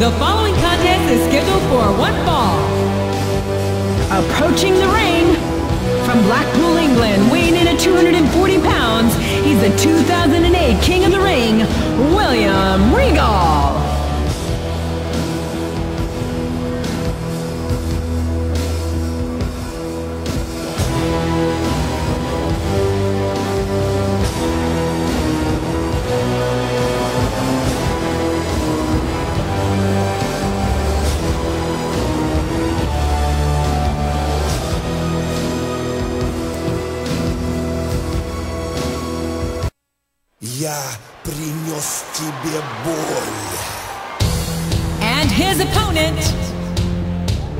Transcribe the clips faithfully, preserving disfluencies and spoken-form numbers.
The following contest is scheduled for one fall. Approaching the ring, from Blackpool, England, weighing in at two hundred forty pounds, he's the two thousand eight King of the Ring, William Regal. And his opponent,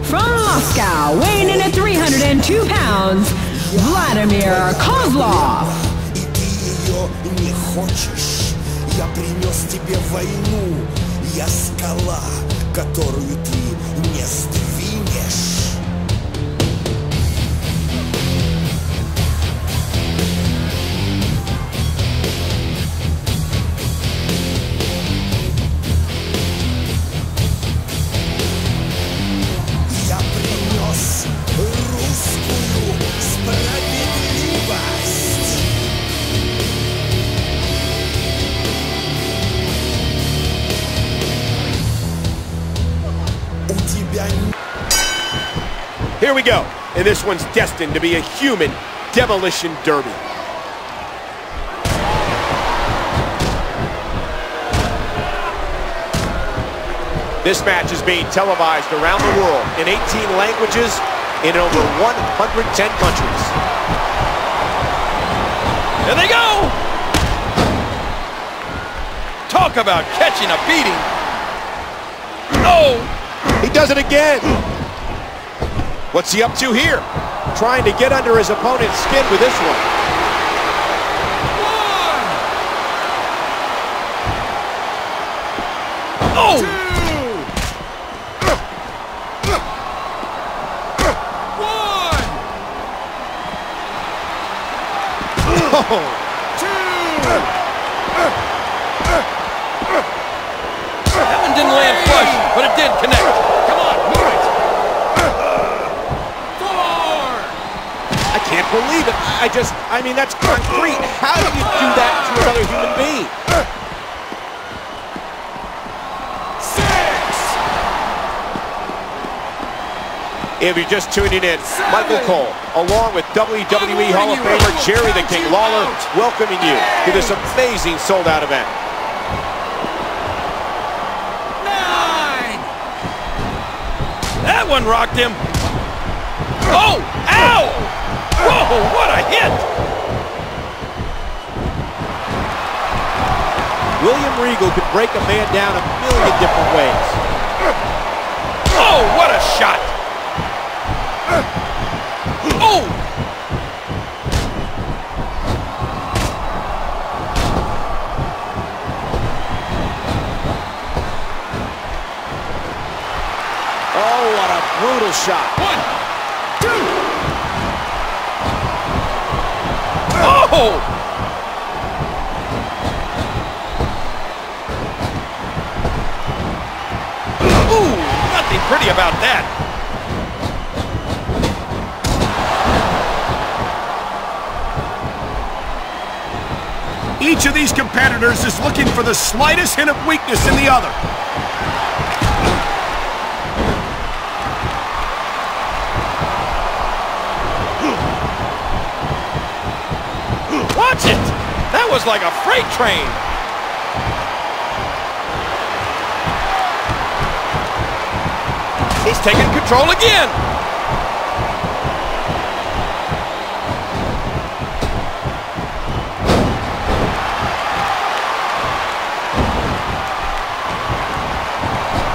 from Moscow, weighing in at three hundred two pounds, Vladimir Kozlov. Here we go, and this one's destined to be a human demolition derby. This match is being televised around the world in eighteen languages in over one hundred ten countries. There they go! Talk about catching a beating. No! He does it again. What's he up to here? Trying to get under his opponent's skin with this one. One. Oh! Two. One. Oh. Two. That one didn't land flush, but it did connect. Can't believe it. I just, I mean, that's concrete. How do you do that to another human being? Six. If you're just tuning in, Seven. Michael Cole, along with W W E Hall of Famer Jerry the King Lawler, welcoming you to this amazing sold-out event. Nine. That one rocked him. Oh, ow! Whoa, what a hit! William Regal could break a man down a million different ways. Oh, what a shot! Oh! Oh, what a brutal shot! One, two! Oh! Ooh, nothing pretty about that. Each of these competitors is looking for the slightest hint of weakness in the other. Watch it! That was like a freight train! He's taking control again!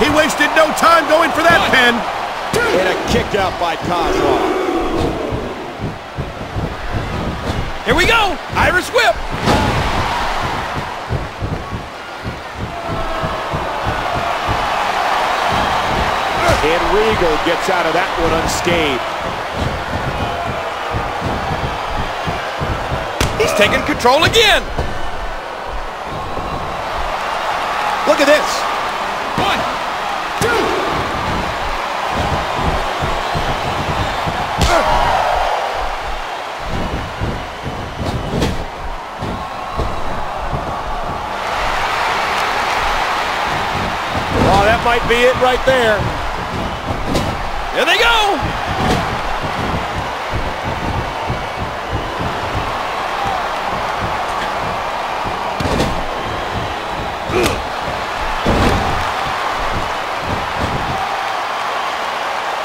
He wasted no time going for that pin! And a kick out by Kozlov. Here we go! Irish whip! And Regal gets out of that one unscathed. He's taking control again! Look at this! One, might be it right there. There they go!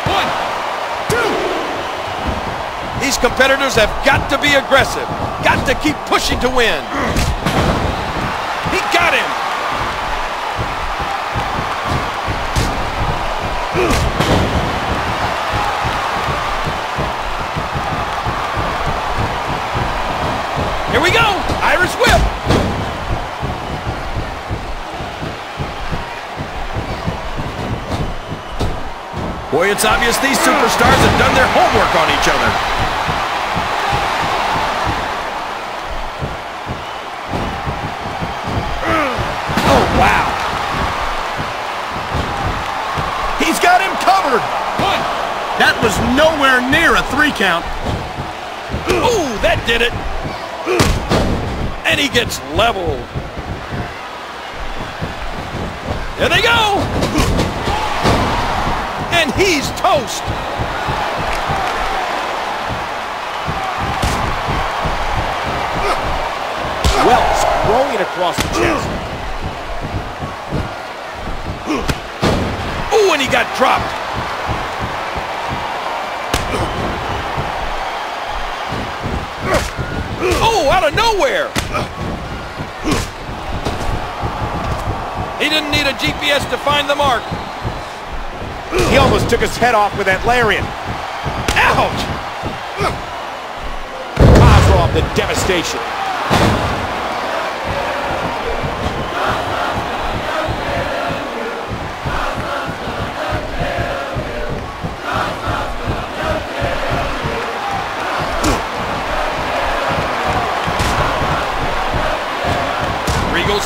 One, two. These competitors have got to be aggressive. Got to keep pushing to win. He got him. Here we go, Irish whip. Boy, it's obvious these superstars have done their homework on each other. That was nowhere near a three count. Ooh, that did it. And he gets leveled. There they go. And he's toast. Well, it's rolling across the chest. Ooh, and he got dropped. Oh, out of nowhere! He didn't need a G P S to find the mark. He almost took his head off with that lariat. Ouch! Kozlov, the devastation.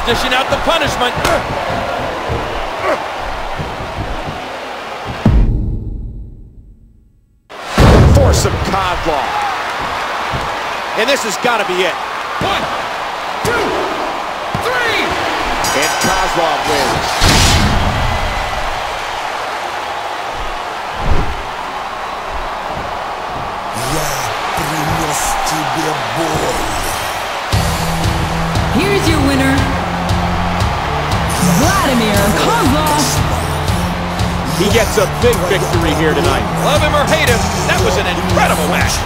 Dishing out the punishment. Force of Kozlov. And this has got to be it. One, two, three. And Kozlov wins. Here's your winner. Vladimir Kozlov. He gets a big victory here tonight. Love him or hate him, that was an incredible match.